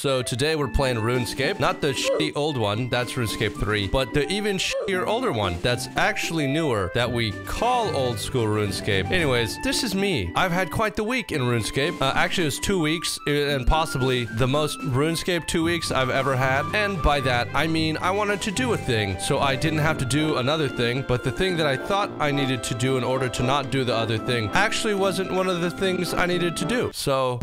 So today we're playing RuneScape, not the shitty old one, that's RuneScape 3, but the even shittier older one that's actually newer that we call Old School RuneScape. Anyways, this is me. I've had quite the week in RuneScape. Actually, it was 2 weeks and possibly the most RuneScape 2 weeks I've ever had. And by that, I mean I wanted to do a thing, so I didn't have to do another thing, but the thing that I thought I needed to do in order to not do the other thing actually wasn't one of the things I needed to do. So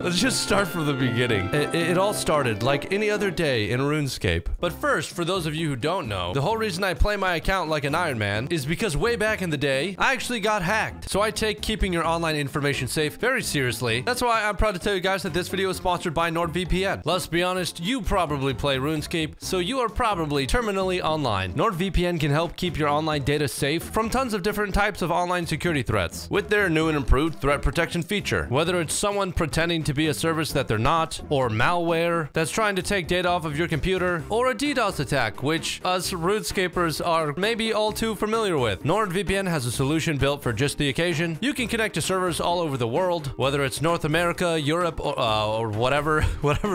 let's just start from the beginning. It all started like any other day in RuneScape. But first, for those of you who don't know, the whole reason I play my account like an Iron Man is because way back in the day, I actually got hacked. So I take keeping your online information safe very seriously. That's why I'm proud to tell you guys that this video is sponsored by NordVPN. Let's be honest, you probably play RuneScape, so you are probably terminally online. NordVPN can help keep your online data safe from tons of different types of online security threats with their new and improved threat protection feature. Whether it's someone pretending to be a service that they're not, or malware that's trying to take data off of your computer, or a DDoS attack, which us RuneScapers are maybe all too familiar with. NordVPN has a solution built for just the occasion. You can connect to servers all over the world, whether it's North America, Europe, or whatever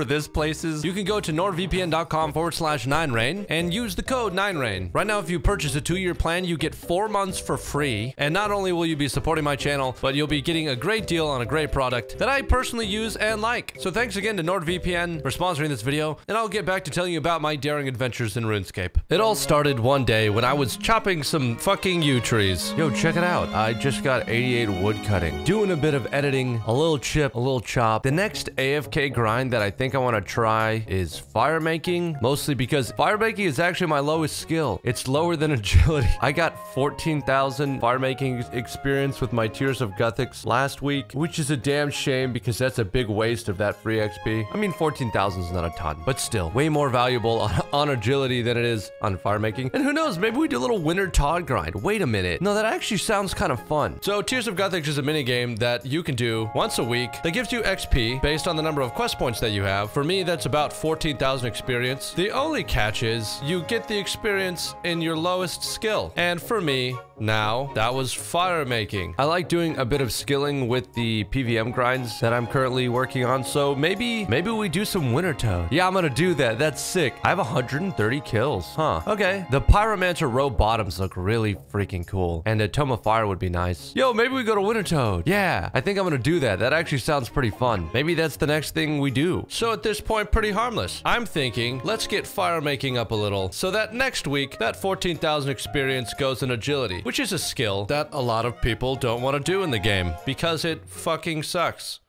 this place is. You can go to nordvpn.com/9rain and use the code 9rain. Right now, if you purchase a 2-year plan, you get 4 months for free, and not only will you be supporting my channel, but you'll be getting a great deal on a great product that I personally use and like. So thanks again to NordVPN for sponsoring this video, and I'll get back to telling you about my daring adventures in RuneScape. It all started one day when I was chopping some fucking yew trees. Yo, check it out. I just got 88 wood cutting. Doing a bit of editing, a little chip, a little chop. The next AFK grind that I think I want to try is fire making, mostly because fire making is actually my lowest skill. It's lower than agility. I got 14,000 fire making experience with my Tears of Guthix last week, which is a damn shame because that's a big waste of that free XP. I mean, 14,000 is not a ton, but still way more valuable on agility than it is on fire making. And who knows, maybe we do a little Wintertodt grind. Wait a minute. No, that actually sounds kind of fun. So Tears of Guthix is a mini game that you can do once a week that gives you XP based on the number of quest points that you have. For me, that's about 14,000 experience. The only catch is you get the experience in your lowest skill. And for me, now, that was fire making. I like doing a bit of skilling with the PVM grinds that I'm currently working on, so maybe we do some Wintertodt. Yeah, I'm gonna do that. That's sick. I have 130 kills. Huh. Okay. The Pyromancer row bottoms look really freaking cool, and a Tome of Fire would be nice. Yo, maybe we go to Wintertodt. Yeah, I think I'm gonna do that. That actually sounds pretty fun. Maybe that's the next thing we do. So at this point, pretty harmless. I'm thinking, let's get fire making up a little, so that next week, that 14,000 experience goes in agility, which is a skill that a lot of people don't want to do in the game because it fucking sucks.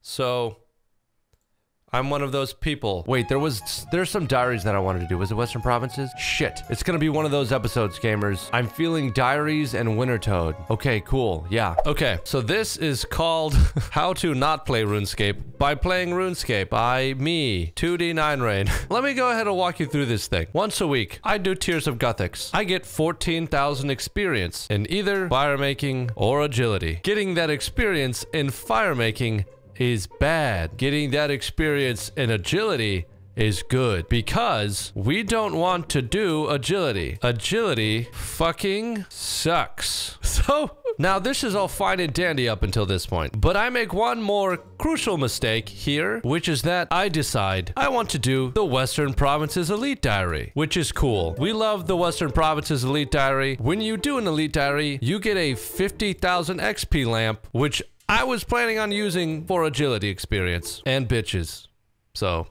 So I'm one of those people. Wait, there's some diaries that I wanted to do. Was it Western Provinces? Shit. It's gonna be one of those episodes, gamers. I'm feeling diaries and Wintertodt. Okay, cool. Yeah. Okay, so this is called How to Not Play RuneScape by Playing RuneScape by me, 2D 9rain. Let me go ahead and walk you through this thing. Once a week, I do Tears of Guthix. I get 14,000 experience in either firemaking or agility. Getting that experience in firemaking is bad. Getting that experience in agility is good because we don't want to do agility. Agility fucking sucks. So now this is all fine and dandy up until this point, but I make one more crucial mistake here, which is that I decide I want to do the Western Provinces Elite Diary, which is cool. We love the Western Provinces Elite Diary. When you do an Elite Diary, you get a 50,000 XP lamp, which I was planning on using for agility experience and bitches. So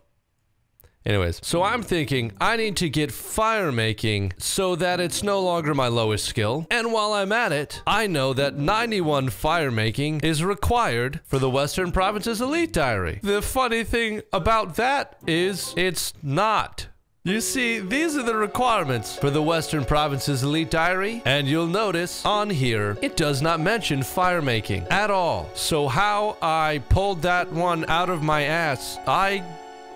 anyways, so I'm thinking I need to get fire making so that it's no longer my lowest skill. And while I'm at it, I know that 91 fire making is required for the Western Provinces Elite Diary. The funny thing about that is it's not. You see, these are the requirements for the Western Provinces Elite Diary, and you'll notice on here, it does not mention fire making at all. So how I pulled that one out of my ass, I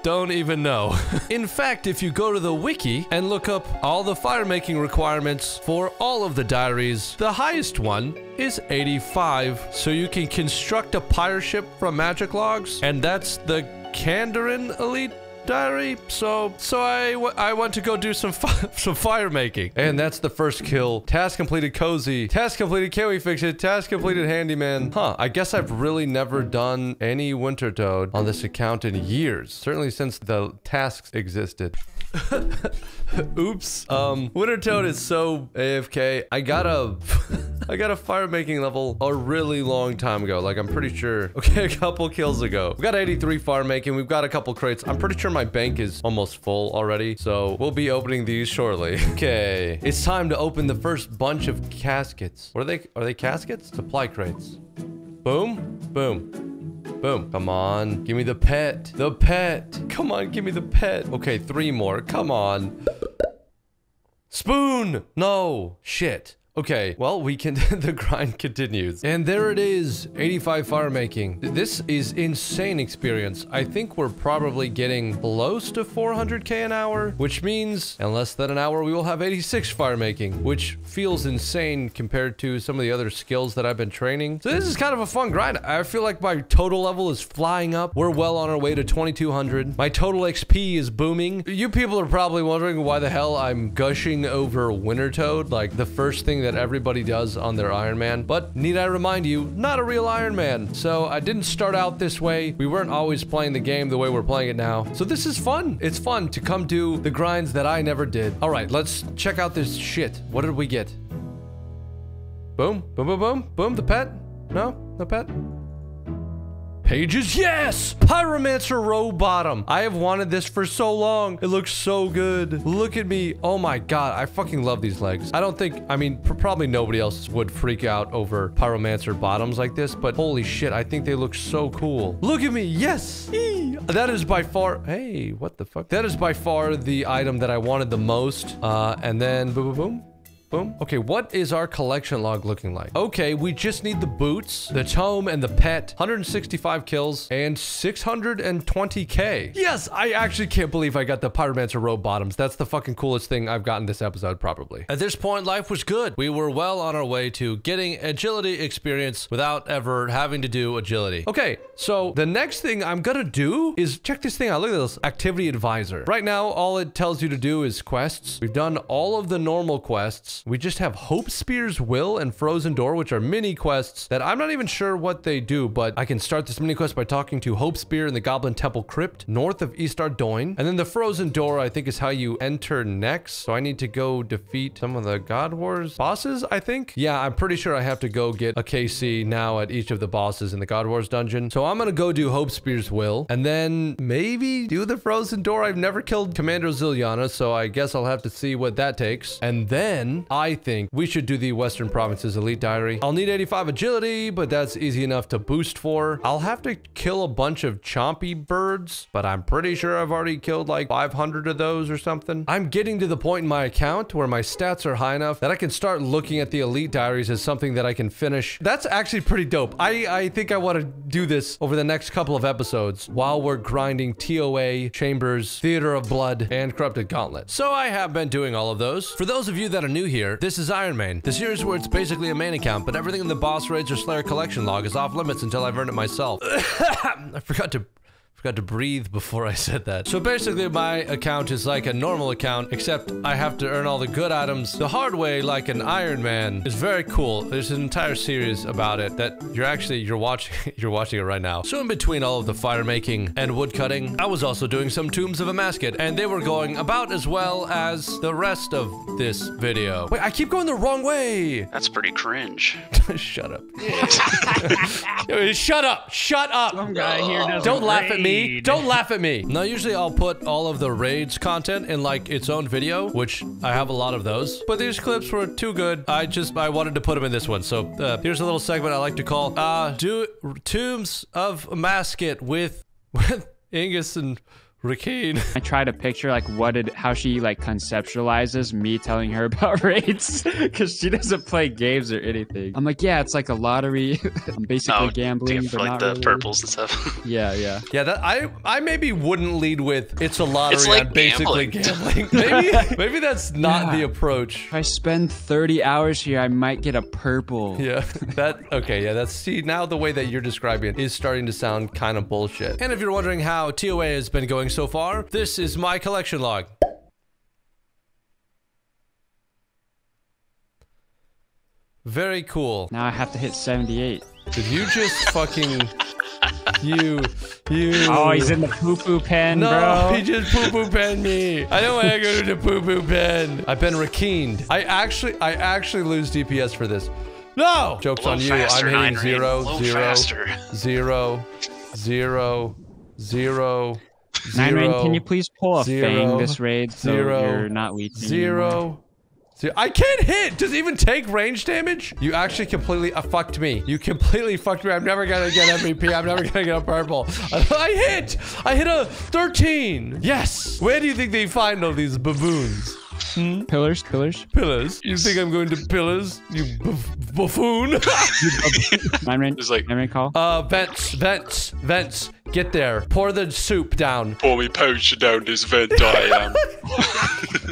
don't even know. In fact, if you go to the wiki and look up all the fire making requirements for all of the diaries, the highest one is 85. So you can construct a pirate ship from magic logs, and that's the Kandarin Elite Diary, so I went to go do some fire making. And that's the first kill. Task completed, cozy. Task completed, can we fix it? Task completed, handyman. Huh, I guess I've really never done any Wintertodt on this account in years. Certainly since the tasks existed. Oops. Wintertodt is so AFK. I got a fire making level a really long time ago. Like, I'm pretty sure. Okay, a couple kills ago. We've got 83 fire making. We've got a couple crates. I'm pretty sure my bank is almost full already, so we'll be opening these shortly. Okay, it's time to open the first bunch of caskets. What are they? Are they caskets? Supply crates. Boom. Boom. Boom. Come on. Give me the pet. The pet. Come on. Give me the pet. Okay, 3 more. Come on. Spoon. No. Shit. Okay, well, we can... the grind continues. And there it is. 85 fire making. This is insane experience. I think we're probably getting close to 400k an hour, which means in less than an hour, we will have 86 fire making, which feels insane compared to some of the other skills that I've been training. So this is kind of a fun grind. I feel like my total level is flying up. We're well on our way to 2200. My total XP is booming. You people are probably wondering why the hell I'm gushing over Wintertodt, like the first thing that everybody does on their Iron Man. But need I remind you, not a real Iron Man. So I didn't start out this way. We weren't always playing the game the way we're playing it now. So this is fun. It's fun to come do the grinds that I never did. All right, let's check out this shit. What did we get? Boom, boom, boom, boom, boom. The pet? No, no pet. Pages, yes! Pyromancer row bottom. I have wanted this for so long. It looks so good. Look at me. Oh my God, I fucking love these legs. I don't think, I mean, probably nobody else would freak out over Pyromancer bottoms like this, but holy shit, I think they look so cool. Look at me, yes! Eee! That is by far, hey, what the fuck? That is by far the item that I wanted the most. And then boom, boom, boom. Boom. Okay, what is our collection log looking like? Okay, we just need the boots, the tome, and the pet. 165 kills and 620k. Yes, I actually can't believe I got the Pyromancer robe bottoms. That's the fucking coolest thing I've gotten this episode, probably. At this point, life was good. We were well on our way to getting agility experience without ever having to do agility. Okay, so the next thing I'm gonna do is check this thing out. Look at this, activity advisor. Right now, all it tells you to do is quests. We've done all of the normal quests. We just have Hopespear's Will and Frozen Door, which are mini quests that I'm not even sure what they do, but I can start this mini quest by talking to Hopespear in the Goblin Temple Crypt, north of East Ardoyne. And then the Frozen Door, I think, is how you enter next. So I need to go defeat some of the God Wars bosses, I think. Yeah, I'm pretty sure I have to go get a KC now at each of the bosses in the God Wars dungeon. So I'm gonna go do Hopespear's Will and then maybe do the Frozen Door. I've never killed Commander Zilyana, so I guess I'll have to see what that takes. And then I think we should do the Western Provinces Elite Diary. I'll need 85 agility, but that's easy enough to boost for. I'll have to kill a bunch of chompy birds, but I'm pretty sure I've already killed like 500 of those or something. I'm getting to the point in my account where my stats are high enough that I can start looking at the Elite Diaries as something that I can finish. That's actually pretty dope. I think I want to do this over the next couple of episodes while we're grinding TOA, Chambers, Theater of Blood, and Corrupted Gauntlet. So I have been doing all of those. For those of you that are new here, this is Iron Man, the series where it's basically a main account, but everything in the boss raids or Slayer collection log is off limits until I've earned it myself. I forgot to breathe before I said that. So basically my account is like a normal account, except I have to earn all the good items the hard way, like an Iron Man. It's very cool. There's an entire series about it that you're watching it right now. So in between all of the fire making and wood cutting, I was also doing some Tombs of Amascut, and they were going about as well as the rest of this video. Wait, I keep going the wrong way. That's pretty cringe. Shut up. Shut up. Shut up. Some guy here doesn't don't laugh at me. Don't laugh at me. Now, usually I'll put all of the raids content in like its own video, which I have a lot of those, but these clips were too good. I wanted to put them in this one. So here's a little segment I like to call do Tombs of Amascut with Ingus and Rakeen. I try to picture like how she like conceptualizes me telling her about raids, because she doesn't play games or anything. I'm like, yeah, it's like a lottery. I'm basically gambling, but like not the really. Purples and stuff. Yeah. That I maybe wouldn't lead with it's a lottery. It's like I'm basically gambling. maybe that's not the approach. If I spend 30 hours here, I might get a purple. Yeah. That's see now the way that you're describing it is starting to sound kind of bullshit. And if you're wondering how TOA has been going playing so far. This is my collection log. Very cool. Now I have to hit 78. Did you just fucking... You. Oh, he's in the poo-poo pen, bro. No, he just poo-poo penned me. I don't want to go to the poo-poo pen. I've been rakined. I actually lose DPS for this. No! Joke's on you. I'm hitting 0, 0, 0, 0, 0, 0. Nine Rain, can you please pull a Fang this raid so you're not weak? See, I can't hit! Does it even take range damage? You actually completely fucked me. You completely fucked me. I'm never gonna get MVP. I'm never gonna get a purple. I hit a 13. Yes. Where do you think they find all these baboons? Hmm? Pillars. You think I'm going to pillars? You buffoon. Mine call. Vents. Get there. Pour the soup down. Pour me potion down this vent I am.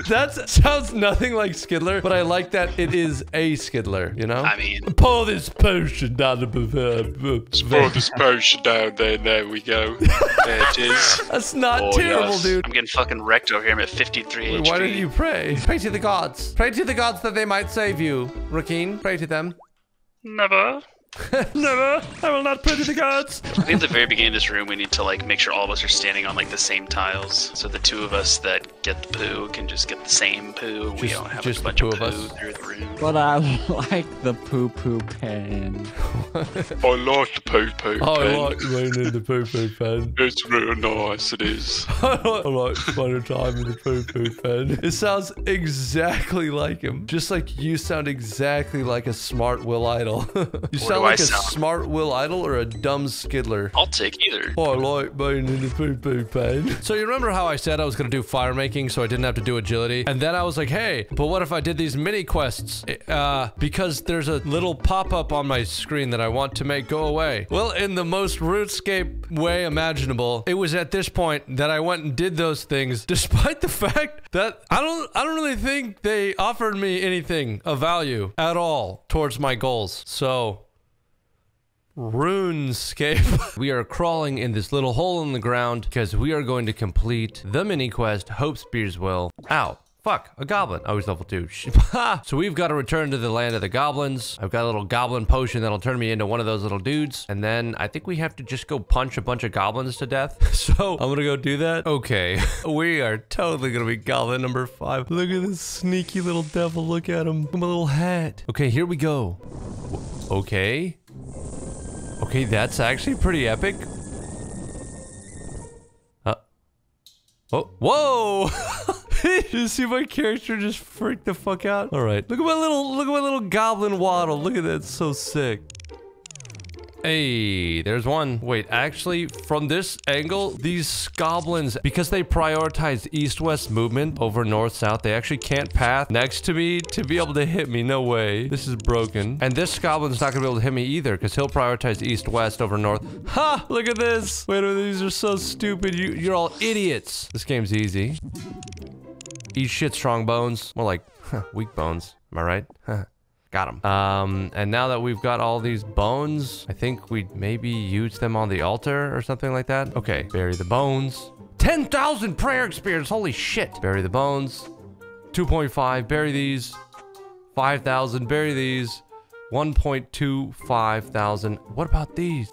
That sounds nothing like Skidler, but I like that it is a Skidler, you know? I mean... Pour this potion down the vent. Pour this potion down there we go. There it is. That's not terrible, yes. Dude. I'm getting fucking wrecked over here. I'm at 53 HP. Why didn't you pray? Pray to the gods. Pray to the gods that they might save you, Rakeen. Pray to them. Never. Never! I will not pray to the gods! I think at the very beginning of this room, we need to, like, make sure all of us are standing on, like, the same tiles. So the two of us that get the poo can just get the same poo. We don't have just a bunch of poo through the room. But I like the poo-poo pen. I like the poo-poo pen. I like leaning in the poo-poo pen. It's real nice, it is. I like spending time in the poo-poo pen. It sounds exactly like him. Just like you sound exactly like a smart Will Idol. You sound like a smart Will Idol or a dumb Skidler? I'll take either. Oh, I like being in the poo-poo pen. So you remember how I said I was going to do fire making so I didn't have to do agility? And then I was like, hey, but what if I did these mini quests? Because there's a little pop-up on my screen that I want to make go away. Well, in the most RuneScape way imaginable, it was at this point that I went and did those things, despite the fact that I don't really think they offered me anything of value at all towards my goals. So... RuneScape. We are crawling in this little hole in the ground because we are going to complete the mini quest, Hopespear's Will. Ow. Fuck, a goblin. I was level 2. So we've got to return to the land of the goblins. I've got a little goblin potion that'll turn me into one of those little dudes. And then I think we have to just go punch a bunch of goblins to death. So I'm gonna go do that. Okay. We are totally gonna be goblin number 5. Look at this sneaky little devil. Look at him. My little hat. Okay, here we go. Okay. Okay, that's actually pretty epic. Oh, whoa! Did you see my character just freak the fuck out? All right, look at my little goblin waddle. Look at that, it's so sick. Hey, there's one. Wait, actually, from this angle, these goblins, because they prioritize east-west movement over north-south, they actually can't path next to me to be able to hit me. No way. This is broken. And this goblin's not going to be able to hit me either because he'll prioritize east-west over north. Ha! Look at this. Wait a minute. These are so stupid. You're all idiots. This game's easy. Eat shit, strong bones. More like weak bones. Am I right? Huh. Got him. And now that we've got all these bones, I think we'd maybe use them on the altar or something like that. Okay, bury the bones. 10,000 prayer experience, holy shit. Bury the bones. 2.5, bury these. 5,000, bury these. 1.25 thousand. What about these?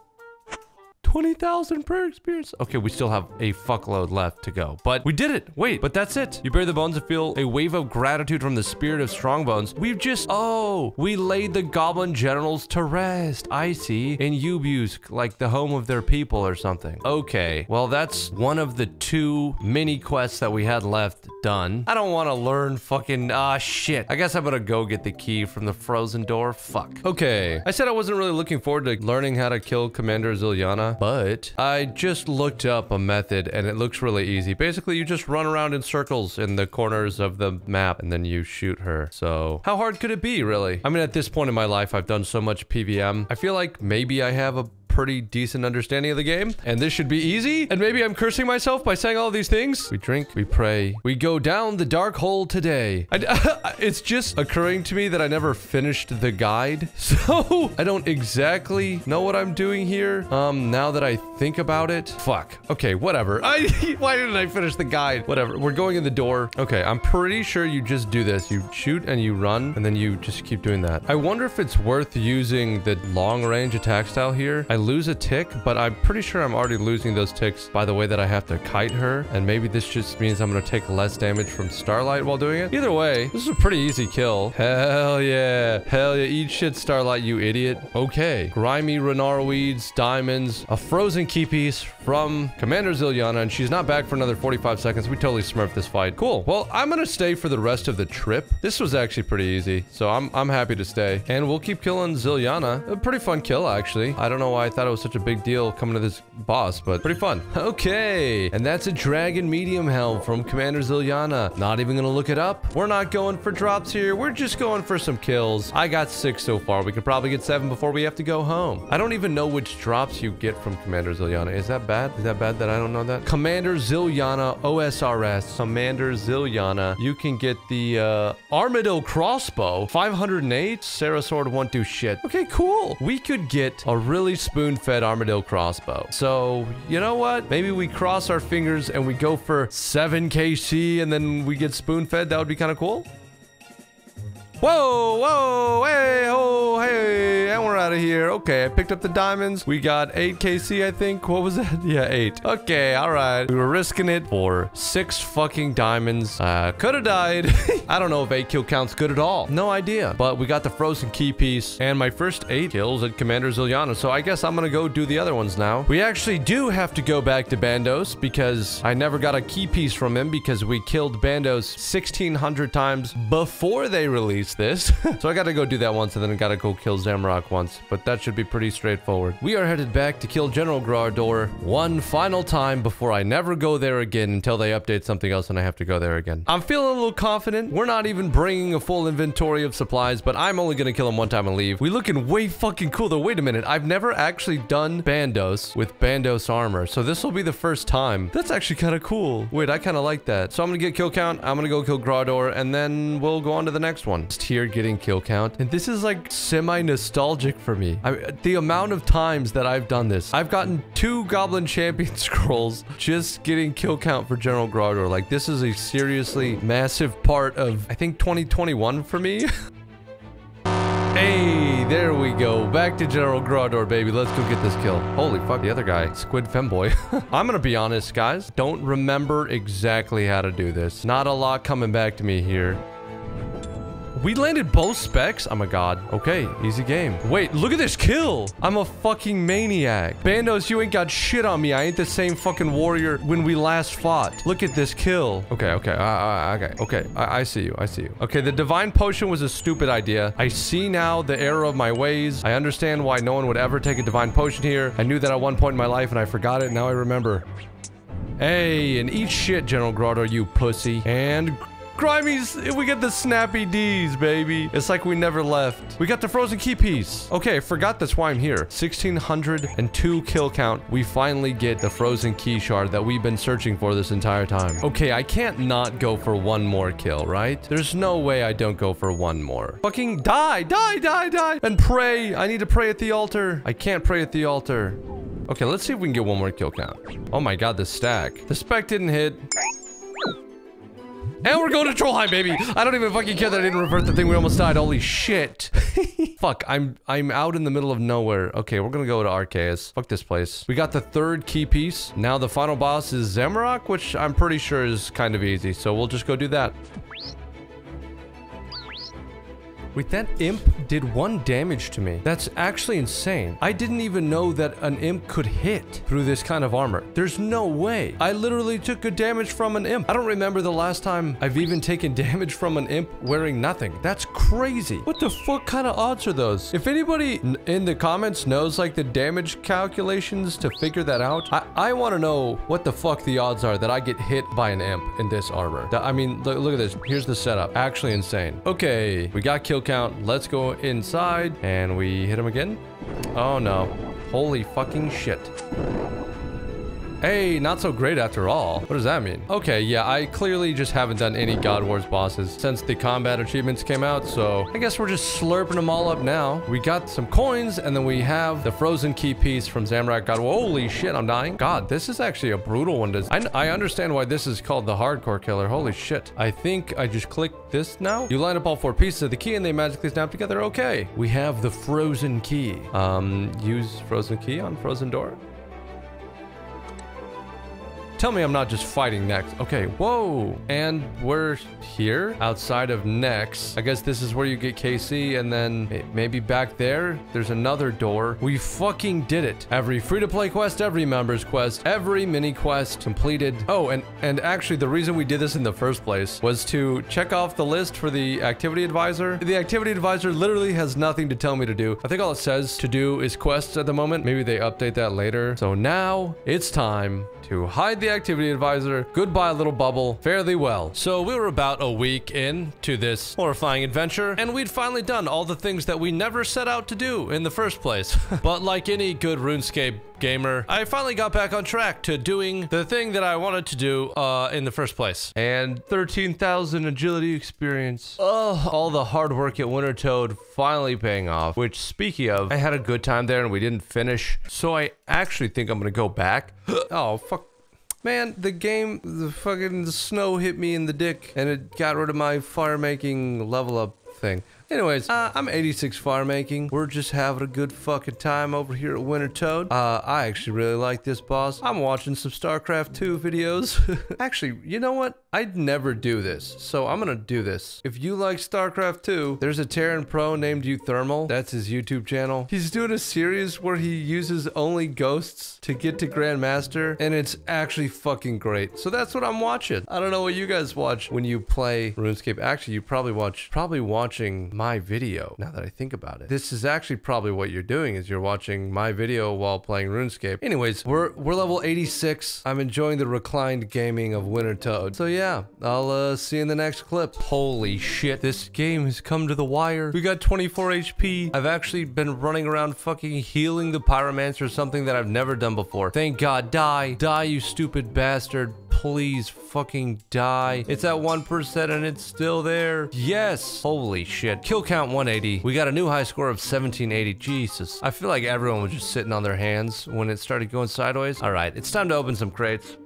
20,000 prayer experience. Okay, we still have a fuckload left to go, but we did it. Wait, but that's it. You bury the bones and feel a wave of gratitude from the spirit of Strongbones. We've just, oh, we laid the goblin generals to rest. I see. In Yubiusk, like the home of their people or something. Okay, well, that's one of the 2 mini quests that we had left done. I don't want to learn fucking, shit. I guess I'm gonna go get the key from the Frozen Door. Fuck. Okay, I said I wasn't really looking forward to learning how to kill Commander Zilyana, but I just looked up a method and it looks really easy. Basically, you just run around in circles in the corners of the map and then you shoot her. So how hard could it be, really? I mean, at this point in my life, I've done so much PVM. I feel like maybe I have a pretty decent understanding of the game. And this should be easy. And maybe I'm cursing myself by saying all these things. We drink, we pray, we go down the dark hole today. It's just occurring to me that I never finished the guide. So I don't exactly know what I'm doing here. Now that I think about it, fuck. Okay, whatever. Why didn't I finish the guide? Whatever. We're going in the door. Okay, I'm pretty sure you just do this. You shoot and you run, and then you just keep doing that. I wonder if it's worth using the long range attack style here. I lose a tick, but I'm pretty sure I'm already losing those ticks by the way that I have to kite her. And maybe this just means I'm going to take less damage from Starlight while doing it. Either way, this is a pretty easy kill. Hell yeah. Hell yeah. Eat shit, Starlight, you idiot. Okay. Grimy Renar weeds, diamonds, a frozen key piece from Commander Zilyana, and she's not back for another 45 seconds. We totally smurfed this fight. Cool. Well, I'm going to stay for the rest of the trip. This was actually pretty easy, so I'm happy to stay. And we'll keep killing Zilyana. A pretty fun kill, actually. I don't know why I thought it was such a big deal coming to this boss, but pretty fun. Okay. And that's a dragon medium helm from Commander Zilyana. Not even going to look it up. We're not going for drops here. We're just going for some kills. I got 6 so far. We could probably get 7 before we have to go home. I don't even know which drops you get from Commander Zilyana. Is that bad? Is that bad that I don't know that? Commander Zilyana OSRS. Commander Zilyana. You can get the Armadyl crossbow. 508. Sarah sword won't do shit. Okay, cool. We could get a really spoon-fed Armadyl crossbow. So, you know what? Maybe we cross our fingers and we go for 7 KC and then we get spoon-fed. That would be kind of cool. Whoa, whoa, hey, oh, hey, and we're out of here. Okay, I picked up the diamonds. We got 8 KC, I think. What was that? Yeah, 8. Okay, all right. We were risking it for 6 fucking diamonds. Could have died. I don't know if 8 kill counts good at all. No idea. But we got the frozen key piece and my first 8 kills at Commander Zilyana. So I guess I'm going to go do the other ones now. We actually do have to go back to Bandos because I never got a key piece from him because we killed Bandos 1,600 times before they released this. So I gotta go do that once and then I gotta go kill Zamorak once, but that should be pretty straightforward. We are headed back to kill General Graardor one final time before I never go there again until they update something else and I have to go there again. I'm feeling a little confident. We're not even bringing a full inventory of supplies, but I'm only gonna kill him one time and leave. We looking way fucking cool though. Wait a minute. I've never actually done Bandos with Bandos armor, so this will be the first time. That's actually kind of cool. Wait, I kind of like that. So I'm gonna get kill count. I'm gonna go kill Graardor and then we'll go on to the next one. Here getting kill count, and this is like semi-nostalgic for me. The amount of times that I've done this, I've gotten 2 Goblin Champion Scrolls just getting kill count for General Graardor. Like, this is a seriously massive part of, I think, 2021 for me. Hey, there we go. Back to General Graardor, baby. Let's go get this kill. Holy fuck, the other guy. Squid Femboy. I'm gonna be honest, guys. Don't remember exactly how to do this. Not a lot coming back to me here. We landed both specs. Oh my god. Okay, easy game. Wait, look at this kill. I'm a fucking maniac. Bandos, you ain't got shit on me. I ain't the same fucking warrior when we last fought. Look at this kill. Okay, okay, okay. I see you. I see you. Okay, the divine potion was a stupid idea. I see now the error of my ways. I understand why no one would ever take a divine potion here. I knew that at one point in my life and I forgot it. Now I remember. Hey, and eat shit, General Graardor, you pussy. And Grimies, we get the snappy D's, baby. It's like we never left. We got the frozen key piece. Okay, I forgot that's why I'm here. 1,602 kill count. We finally get the frozen key shard that we've been searching for this entire time. Okay, I can't not go for one more kill, right? There's no way I don't go for one more. Fucking die, die, die, die. And pray. I need to pray at the altar. I can't pray at the altar. Okay, let's see if we can get one more kill count. Oh my god, the stack. The spec didn't hit. And we're going to Trollheim, baby. I don't even fucking care that I didn't revert the thing. We almost died. Holy shit. Fuck, I'm out in the middle of nowhere. Okay, we're gonna go to Arceus. Fuck this place. We got the 3rd key piece. Now the final boss is Zamorak, which I'm pretty sure is kind of easy. So we'll just go do that. Wait, that imp did 1 damage to me. That's actually insane. I didn't even know that an imp could hit through this kind of armor. There's no way. I literally took a damage from an imp. I don't remember the last time I've even taken damage from an imp wearing nothing. That's crazy. What the fuck kind of odds are those? If anybody in the comments knows like the damage calculations to figure that out, I want to know what the fuck the odds are that I get hit by an imp in this armor. I mean, look at this. Here's the setup. Actually insane. Okay, we got kill count. Let's go inside and we hit him again. Oh no. Holy fucking shit. Hey, not so great after all. What does that mean? Okay, yeah, I clearly just haven't done any God Wars bosses since the combat achievements came out, so I guess we're just slurping them all up now. We got some coins, and then we have the frozen key piece from Zamorak God. Holy shit, I'm dying. God, this is actually a brutal one. I understand why this is called the hardcore killer. Holy shit. I think I just clicked this now. You line up all four pieces of the key, and they magically snap together. Okay, we have the frozen key. Use frozen key on Frozen Door. Tell me I'm not just fighting Nex. Okay, whoa. And we're here outside of Nex. I guess this is where you get KC, and then maybe back there, there's another door. We fucking did it. Every free-to-play quest, every member's quest, every mini quest completed. Oh, and actually the reason we did this in the first place was to check off the list for the activity advisor. The activity advisor literally has nothing to tell me to do. I think all it says to do is quests at the moment. Maybe they update that later. So now it's time to hide the activity advisor. Goodbye, little bubble. Fare thee well. So we were about a week into this horrifying adventure, and we'd finally done all the things that we never set out to do in the first place. But like any good RuneScape gamer, I finally got back on track to doing the thing that I wanted to do in the first place. And 13,000 agility experience. Oh, all the hard work at Wintertodt finally paying off, which, speaking of, I had a good time there and we didn't finish. So I actually think I'm gonna go back. Oh, fuck. Man, the game, the fucking snow hit me in the dick, and it got rid of my fire-making level-up thing. Anyways, I'm 86 fire making. We're just having a good fucking time over here at Wintertodt. I actually really like this boss. I'm watching some StarCraft 2 videos. Actually, you know what? I'd never do this, so I'm gonna do this. If you like StarCraft 2, there's a Terran pro named Uthermal. That's his YouTube channel. He's doing a series where he uses only ghosts to get to Grandmaster, and it's actually fucking great. So that's what I'm watching. I don't know what you guys watch when you play RuneScape. Actually, you probably watching my video, now that I think about it. This is actually probably what you're doing, is you're watching my video while playing RuneScape. Anyways, we're level 86. I'm enjoying the reclined gaming of Wintertodt. So yeah, I'll see you in the next clip. Holy shit, this game has come to the wire. We got 24 HP. I've actually been running around fucking healing the Pyromancer, something that I've never done before. Thank God. Die. Die, you stupid bastard. Please fucking die. It's at 1% and it's still there. Yes. Holy shit. Kill count 180. We got a new high score of 1780. Jesus. I feel like everyone was just sitting on their hands when it started going sideways. All right. It's time to open some crates.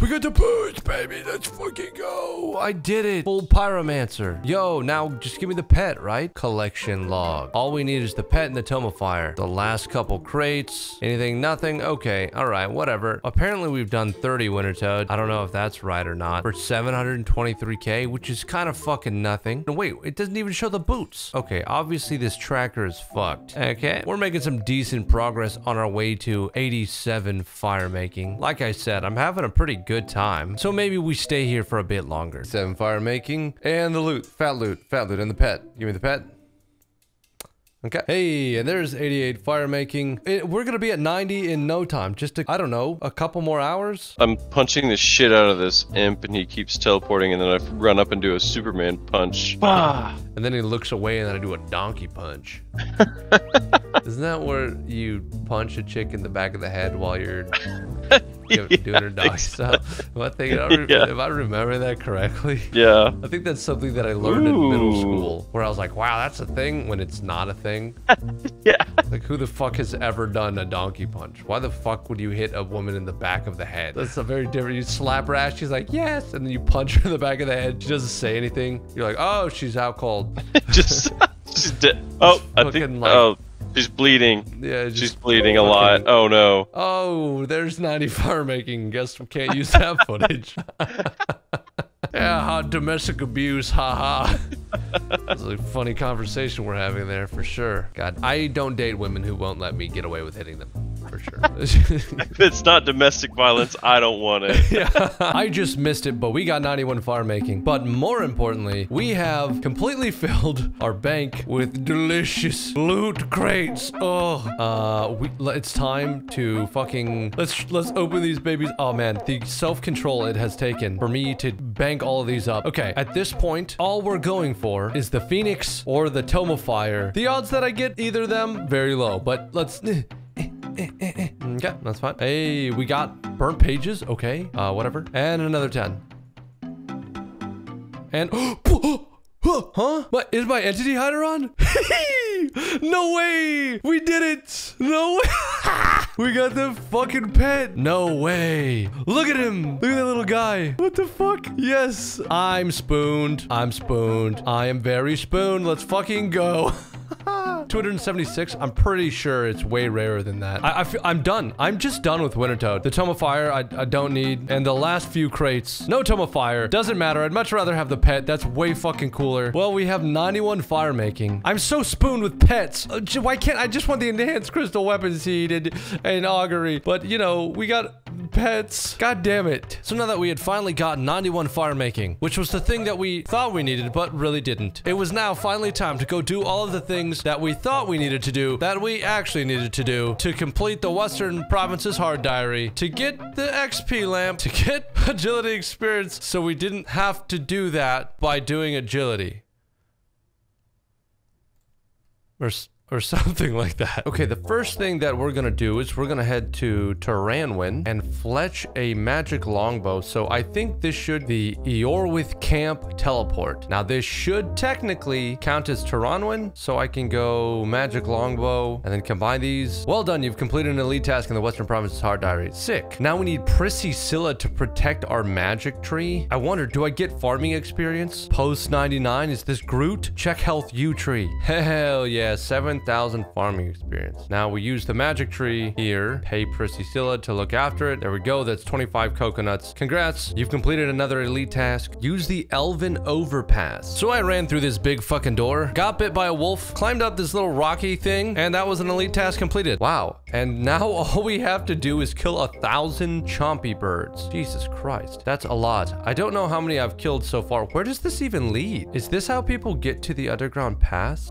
We got the boots, baby. Let's fucking go. I did it. Full Pyromancer. Yo, now just give me the pet, right? Collection log. All we need is the pet and the Tome of Fire. The last couple crates. Anything, nothing. Okay. All right, whatever. Apparently, we've done 30 Wintertodt. I don't know if that's right or not. For 723K, which is kind of fucking nothing. And wait, it doesn't even show the boots. Okay, obviously, this tracker is fucked. Okay. We're making some decent progress on our way to 87 fire making. Like I said, I'm having a pretty good time, so maybe we stay here for a bit longer. 7 fire making and the loot, fat loot, and the pet. Give me the pet. Okay. Hey, and there's 88 fire making. We're gonna be at 90 in no time. Just I don't know, a couple more hours. I'm punching the shit out of this imp, and he keeps teleporting, and then I run up and do a Superman punch. Bah! And then he looks away, and then I do a donkey punch. Isn't that where you punch a chick in the back of the head while you're doing her dog stuff? If I remember that correctly. Yeah. I think that's something that I learned in middle school, where I was like, wow, that's a thing when it's not a thing. Yeah. Like, who the fuck has ever done a donkey punch? Why the fuck would you hit a woman in the back of the head? That's a very different. You slap her ass, she's like, yes. And then you punch her in the back of the head. She doesn't say anything. You're like, oh, she's out cold. She's dead. Oh, I think, like, oh. She's bleeding. Yeah, she's bleeding a lot. Oh no. Oh, there's 90 fire making. Guess we can't use that footage. Yeah, hot domestic abuse, haha. That's a funny conversation we're having there for sure. God, I don't date women who won't let me get away with hitting them. for sure. If it's not domestic violence, I don't want it. Yeah, I just missed it, but we got 91 farm making. But more importantly, we have completely filled our bank with delicious loot crates. Oh, it's time to fucking let's open these babies. Oh man, the self-control it has taken for me to bank all of these up. Okay, at this point, all we're going for is the Phoenix or the Tome of Fire. The odds that I get either of them very low, but let's. Okay, that's fine. Hey, we got burnt pages. Okay, whatever. And another 10. And huh? What is my entity hider on? No way! We did it! No way! We got the fucking pet! No way! Look at him! Look at that little guy! What the fuck? Yes! I'm spooned. I'm spooned. I am very spooned. Let's fucking go. 276. I'm pretty sure it's way rarer than that. I'm done. I'm just done with Wintertodt. The Tome of Fire, I don't need. And the last few crates. No Tome of Fire. Doesn't matter. I'd much rather have the pet. That's way fucking cooler. Well, we have 91 fire making. I'm so spooned with pets. Why can't I just want the enhanced crystal weapon seed and augury? But, you know, we got pets. God damn it. So now that we had finally gotten 91 fire making, which was the thing that we thought we needed, but really didn't. It was now finally time to go do all of the things that we thought we needed to do, that we actually needed to do, to complete the Western Provinces Hard Diary, to get the XP lamp, to get agility experience, so we didn't have to do that by doing agility. Or something like that. Okay, the first thing that we're gonna do is we're gonna head to Taranwyn and fletch a magic longbow. So I think this should be Eorwith Camp teleport. Now this should technically count as Taranwyn, so I can go magic longbow and then combine these. Well done, you've completed an elite task in the Western Provinces Hard Diary. Sick. Now we need Priscilla to protect our magic tree. I wonder, do I get farming experience? Post 99, is this Groot? Check health U tree. Hell yeah, 7,000 farming experience. Now we use the magic tree here. Pay Priscilla to look after it. There we go. That's 25 coconuts. Congrats. You've completed another elite task. Use the Elven Overpass. So I ran through this big fucking door, got bit by a wolf, climbed up this little rocky thing, and that was an elite task completed. Wow. And now all we have to do is kill 1,000 chompy birds. Jesus Christ. That's a lot. I don't know how many I've killed so far. Where does this even lead? Is this how people get to the underground pass?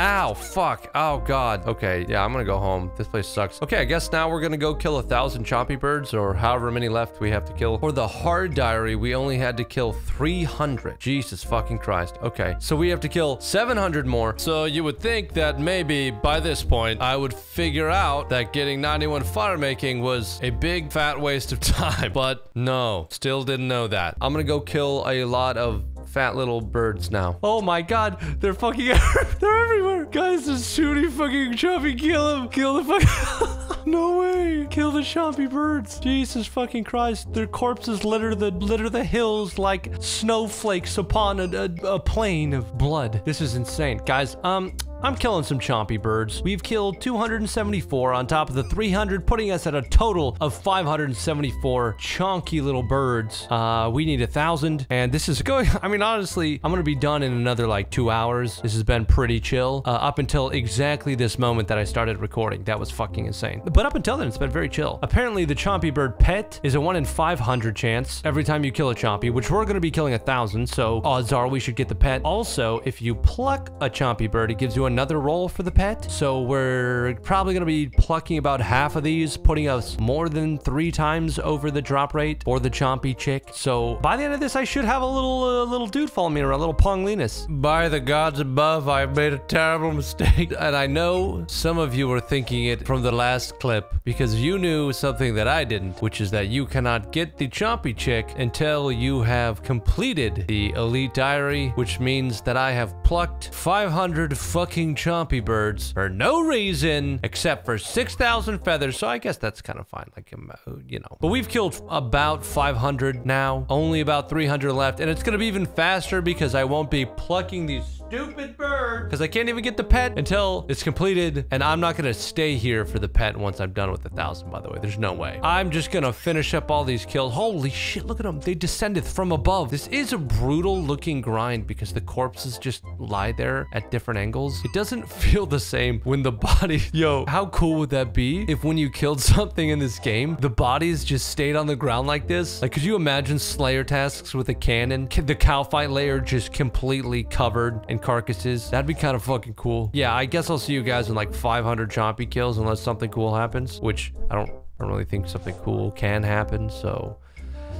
Ow, fuck. Oh, God. Okay, yeah, I'm gonna go home. This place sucks. Okay, I guess now we're gonna go kill 1,000 chompy birds, or however many left we have to kill. For the hard diary, we only had to kill 300. Jesus fucking Christ. Okay, so we have to kill 700 more. So you would think that maybe by this point, I would figure out that getting 91 fire making was a big fat waste of time. But no, still didn't know that. I'm gonna go kill a lot of fat little birds now. Oh my God, they're fucking they're everywhere. Guys, there's shooting fucking chompy. Kill him. Kill the fucking no way. Kill the chompy birds. Jesus fucking Christ. Their corpses litter the hills like snowflakes upon a plain of blood. This is insane. Guys, I'm killing some chompy birds. We've killed 274 on top of the 300, putting us at a total of 574 chonky little birds. We need 1,000, and this is going, I mean, honestly, I'm gonna be done in another like 2 hours. This has been pretty chill up until exactly this moment that I started recording. That was fucking insane. But up until then, it's been very chill. Apparently, the chompy bird pet is a 1 in 500 chance every time you kill a chompy, which we're gonna be killing 1,000, so odds are we should get the pet. Also, if you pluck a chompy bird, it gives you another roll for the pet, so we're probably gonna be plucking about half of these, putting us more than 3 times over the drop rate or the chompy chick. So by the end of this, I should have a little dude following me around, a little Ponglinus. By the gods above, I made a terrible mistake, and I know some of you were thinking it from the last clip because you knew something that I didn't, which is that you cannot get the chompy chick until you have completed the elite diary, which means that I have plucked 500 fucking chompy birds for no reason except for 6,000 feathers, so I guess that's kind of fine, like, you know. But we've killed about 500 now, only about 300 left, and it's gonna be even faster because I won't be plucking these stupid bird. Because I can't even get the pet until it's completed. And I'm not going to stay here for the pet once I'm done with 1,000, by the way. There's no way. I'm just going to finish up all these kills. Holy shit, look at them. They descended from above. This is a brutal looking grind because the corpses just lie there at different angles. It doesn't feel the same when the body... Yo, how cool would that be if when you killed something in this game, the bodies just stayed on the ground like this? Like, could you imagine Slayer tasks with a cannon? The cow fight layer just completely covered in carcasses. That'd be kind of fucking cool. Yeah, I guess I'll see you guys in like 500 chompy kills unless something cool happens, which I don't really think something cool can happen, so...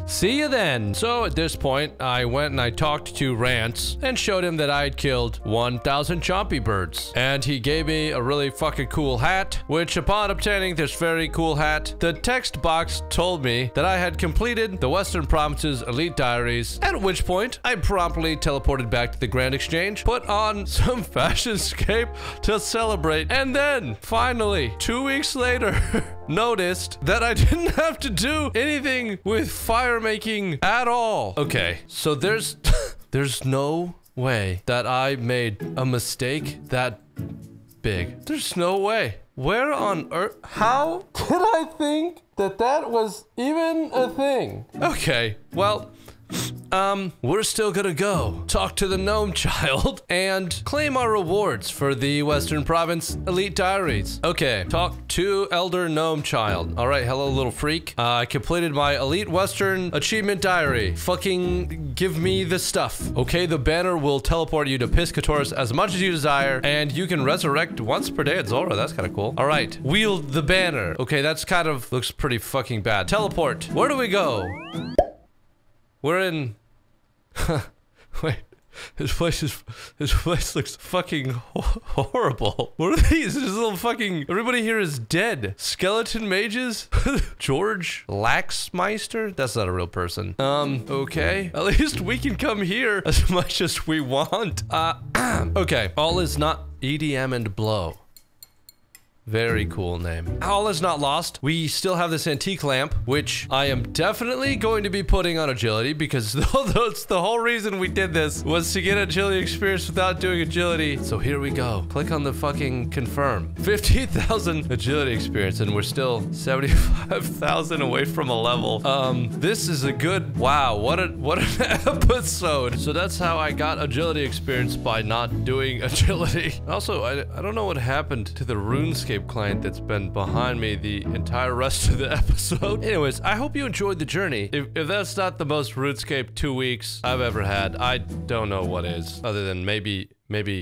See you then. So at this point, I went and I talked to Rance and showed him that I had killed 1,000 chompy birds. And he gave me a really fucking cool hat, which upon obtaining this very cool hat, the text box told me that I had completed the Western Provinces Elite Diaries, at which point I promptly teleported back to the Grand Exchange, put on some fashionscape to celebrate, and then finally, 2 weeks later, noticed that I didn't have to do anything with fire making at all. Okay, so there's no way that I made a mistake that big. There's no way. Where on earth? How could I think that that was even a thing? Okay, well... we're still gonna go talk to the gnome child and claim our rewards for the Western Province Elite Diaries. Okay, talk to Elder Gnome Child. All right, hello, little freak. I completed my Elite Western Achievement Diary. Fucking give me the stuff. Okay, the banner will teleport you to Piscatoris as much as you desire, and you can resurrect once per day at Zora. That's kind of cool. All right, wield the banner. Okay, that's kind of looks pretty fucking bad. Teleport. Where do we go? We're in... Wait, this place looks fucking horrible. What are these? This little fucking... Everybody here is dead. Skeleton mages? George Laxmeister? That's not a real person. Okay. At least we can come here as much as we want. Okay. All is not EDM and blow. Very cool name. All is not lost. We still have this antique lamp, which I am definitely going to be putting on agility because that's the whole reason we did this was to get agility experience without doing agility. So here we go. Click on the fucking confirm. 15,000 agility experience and we're still 75,000 away from a level. This is a good, wow, what an episode. So that's how I got agility experience by not doing agility. Also, I don't know what happened to the RuneScape client that's been behind me the entire rest of the episode. Anyways, I hope you enjoyed the journey. If that's not the most RuneScape 2 weeks I've ever had, I don't know what is, other than maybe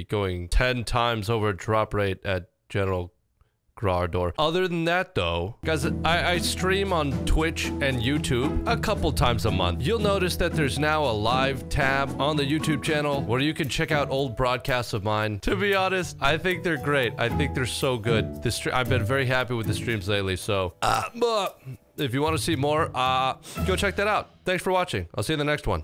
going 10 times over drop rate at General Graardor. Other than that, though, guys, I stream on Twitch and YouTube a couple times a month. You'll notice that there's now a live tab on the YouTube channel where you can check out old broadcasts of mine. To be honest, I think they're great. I think they're so good. I've been very happy with the streams lately, so... if you want to see more, go check that out. Thanks for watching. I'll see you in the next one.